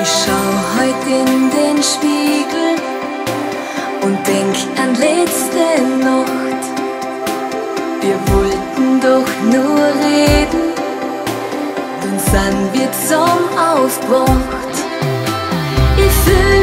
Ich schau heut in den Spiegel und denk an letzte Nacht. Wir wollten doch nur reden, dann sind wir zusammen aufgewacht. Ich fühl